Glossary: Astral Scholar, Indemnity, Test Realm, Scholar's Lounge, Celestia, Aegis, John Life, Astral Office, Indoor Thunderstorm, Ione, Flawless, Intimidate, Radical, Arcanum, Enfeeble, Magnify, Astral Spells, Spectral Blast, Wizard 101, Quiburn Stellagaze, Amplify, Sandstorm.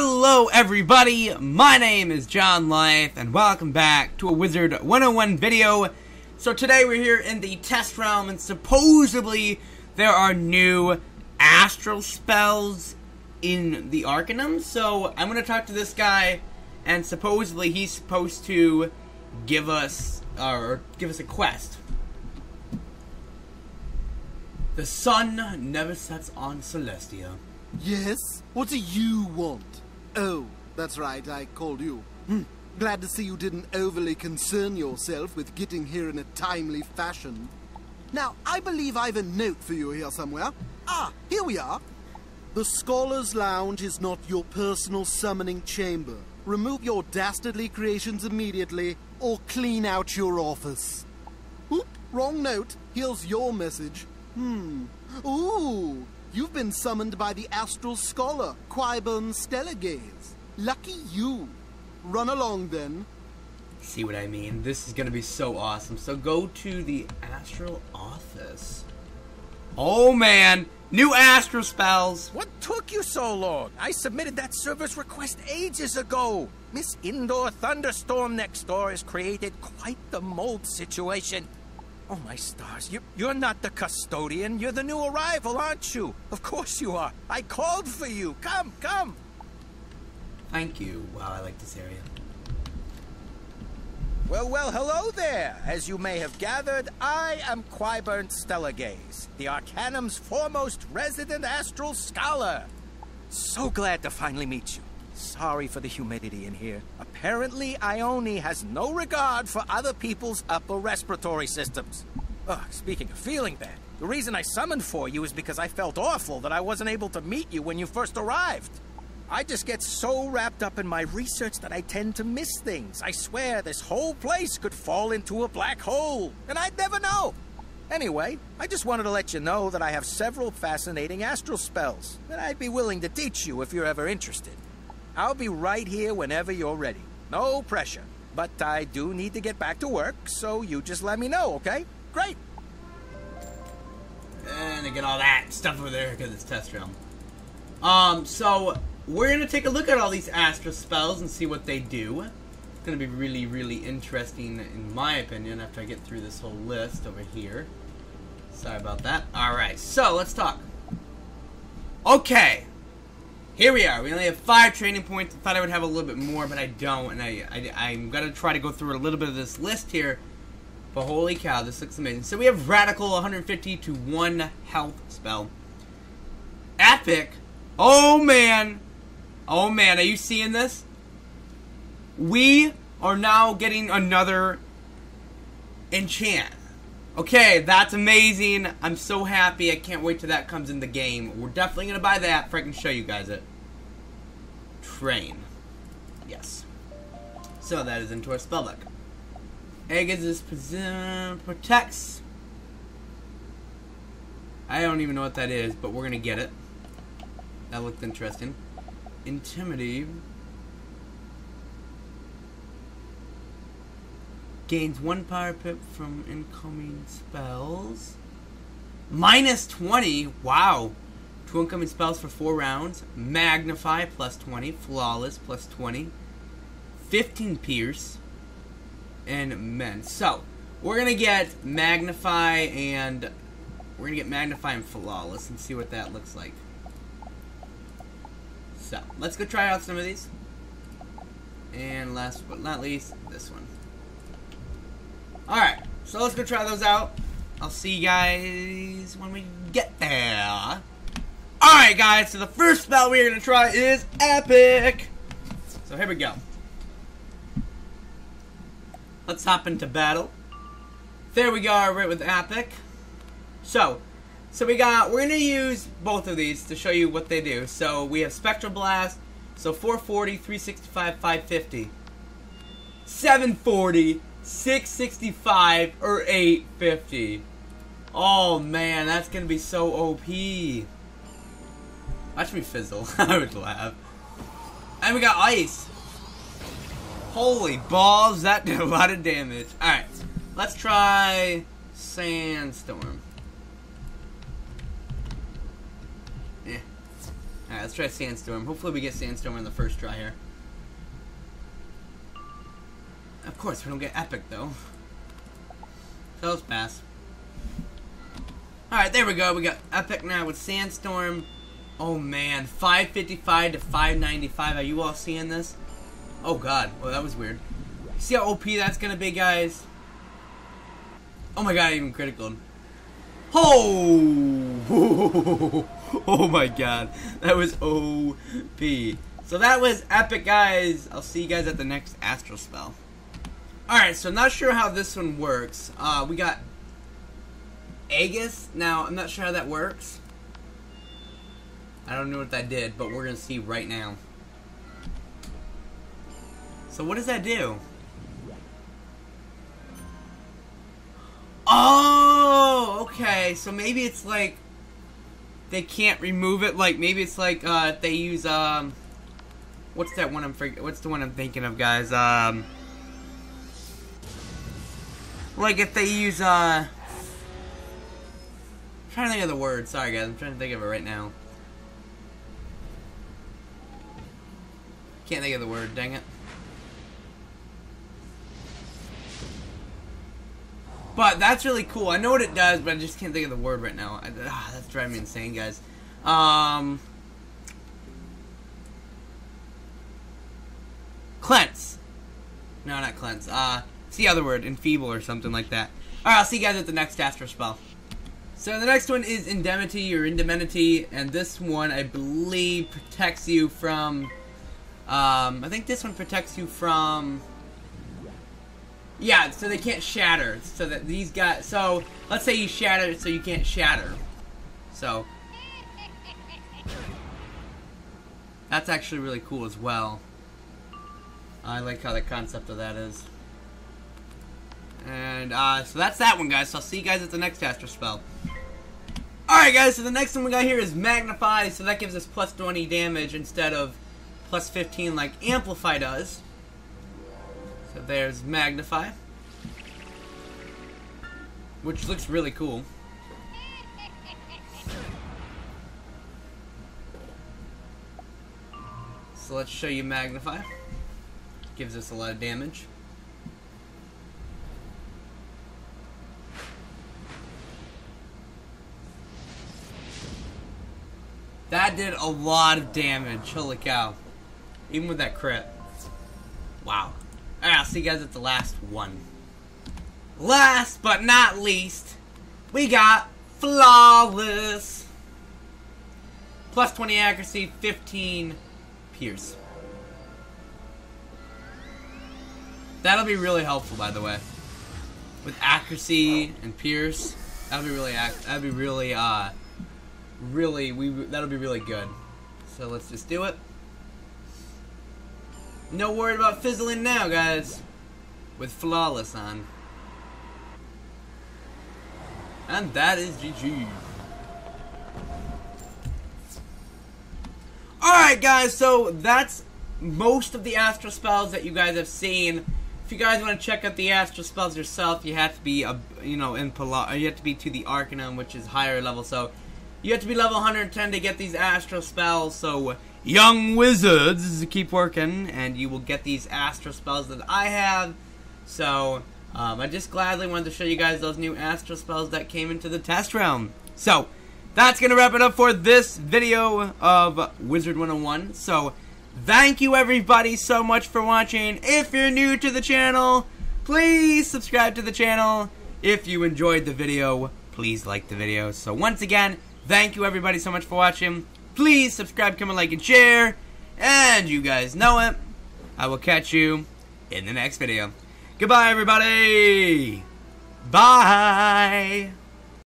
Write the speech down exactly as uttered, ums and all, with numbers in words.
Hello everybody, my name is John Life, and welcome back to a Wizard one oh one video. So today we're here in the Test Realm, and supposedly there are new Astral Spells in the Arcanum. So I'm going to talk to this guy, and supposedly he's supposed to give us, or give us a quest. The sun never sets on Celestia. Yes? What do you want? Oh, that's right, I called you. Hm. Glad to see you didn't overly concern yourself with getting here in a timely fashion. Now, I believe I've a note for you here somewhere. Ah, here we are. The Scholar's Lounge is not your personal summoning chamber. Remove your dastardly creations immediately, or clean out your office. Oop, wrong note. Here's your message. Hmm. Ooh! You've been summoned by the Astral Scholar, Quiburn Stellagaze. Lucky you. Run along, then. See what I mean? This is going to be so awesome. So go to the Astral Office. Oh, man. New Astral Spells. What took you so long? I submitted that service request ages ago. Miss Indoor Thunderstorm next door has created quite the mold situation. Oh, my stars, you, you're not the custodian, you're the new arrival, aren't you? Of course you are. I called for you. Come, come. Thank you. Wow, I like this area. Well, well, hello there. As you may have gathered, I am Quiburn Stellagaze, the Arcanum's foremost resident astral scholar. So glad to finally meet you. Sorry for the humidity in here. Apparently, Ione has no regard for other people's upper respiratory systems. Ugh, speaking of feeling bad, the reason I summoned for you is because I felt awful that I wasn't able to meet you when you first arrived. I just get so wrapped up in my research that I tend to miss things. I swear this whole place could fall into a black hole, and I'd never know. Anyway, I just wanted to let you know that I have several fascinating astral spells that I'd be willing to teach you if you're ever interested. I'll be right here whenever you're ready. No pressure. But I do need to get back to work, so you just let me know, okay? Great! And I get all that stuff over there because it's Test Realm. Um, so, we're going to take a look at all these Astral Spells and see what they do. It's going to be really, really interesting, in my opinion, after I get through this whole list over here. Sorry about that. Alright, so let's talk. Okay! Here we are. We only have five training points. I thought I would have a little bit more, but I don't. And I, I, I'm going to try to go through a little bit of this list here. But holy cow, this looks amazing. So we have Radical, one hundred fifty to one health spell. Epic. Oh, man. Oh, man. Are you seeing this? We are now getting another enchant. Okay, that's amazing. I'm so happy. I can't wait till that comes in the game. We're definitely going to buy that for I can show you guys it. Train. Yes. So that is into our spellbook. Aegis protects. I don't even know what that is, but we're going to get it. That looked interesting. Intimidate. Gains one power pip from incoming spells. minus twenty. Wow. Two incoming spells for four rounds. Magnify, plus twenty. Flawless, plus twenty. fifteen pierce. And men. So, we're going to get Magnify and... We're going to get Magnify and Flawless and see what that looks like. So, let's go try out some of these. And last but not least, this one. Alright, so let's go try those out. I'll see you guys when we get there. Alright guys, so the first spell we're going to try is Epic. So here we go. Let's hop into battle. There we go, right with Epic. So, so we got, we're going to use both of these to show you what they do. So we have Spectral Blast, so four forty, three sixty-five, five fifty. seven forty. six sixty-five or eight fifty. Oh man, that's gonna be so O P. Watch me fizzle. I would laugh. And we got ice. Holy balls, that did a lot of damage. Alright, let's try Sandstorm. Yeah. Alright, let's try Sandstorm. Hopefully we get Sandstorm on the first try here. Of course, we don't get Epic, though. So let's pass. Alright, there we go. We got Epic now with Sandstorm. Oh, man. five fifty-five to five ninety-five. Are you all seeing this? Oh, God. Well, that was weird. See how O P that's going to be, guys? Oh, my God. I even criticaled. Oh! Oh, my God. That was O P. So that was Epic, guys. I'll see you guys at the next Astral Spell. Alright, so I'm not sure how this one works. Uh, we got Aegis. Now, I'm not sure how that works. I don't know what that did, but we're going to see right now. So what does that do? Oh, okay. So maybe it's like they can't remove it. Like maybe it's like uh, if they use um, what's that one I'm what's the one I'm thinking of, guys? Um, like if they use uh, I'm trying to think of the word. Sorry, guys, I'm trying to think of it right now. Can't think of the word. Dang it. But that's really cool. I know what it does, but I just can't think of the word right now. I, ah, that's driving me insane, guys. Um, cleanse. No, not cleanse. Uh, it's the other word, enfeeble or something like that. All right, I'll see you guys at the next Astral Spell. So the next one is Indemnity or Indemnity, and this one I believe protects you from. Um, I think this one protects you from. Yeah, so they can't shatter. So that these guys. So let's say you shatter, so you can't shatter. So that's actually really cool as well. I like how the concept of that is. And uh, so that's that one, guys. So I'll see you guys at the next Astral Spell. All right, guys. So the next one we got here is Magnify. So that gives us plus twenty damage instead of plus fifteen like Amplify does. So there's Magnify, which looks really cool. So let's show you Magnify. Gives us a lot of damage. That did a lot of damage, holy cow. Even with that crit. Wow. Alright, I'll see you guys at the last one. Last but not least, we got Flawless. Plus twenty accuracy, fifteen pierce. That'll be really helpful, by the way. With accuracy and pierce, that'll be really, that'll be really, uh, really, we, that'll be really good. So let's just do it. No worry about fizzling now, guys. With Flawless on. And that is G G. Alright, guys. So, that's most of the Astral Spells that you guys have seen. If you guys want to check out the Astral Spells yourself, you have to be, a, you know, in Pala- you have to be to the Arcanum, which is higher level. So, you have to be level one hundred ten to get these Astral Spells. So, young wizards, keep working, and you will get these Astral Spells that I have. So, um, I just gladly wanted to show you guys those new Astral Spells that came into the Test Realm. So, that's going to wrap it up for this video of Wizard one oh one. So, thank you everybody so much for watching. If you're new to the channel, please subscribe to the channel. If you enjoyed the video, please like the video. So, once again, thank you everybody so much for watching. Please subscribe, comment, like, and share. And you guys know it. I will catch you in the next video. Goodbye, everybody. Bye.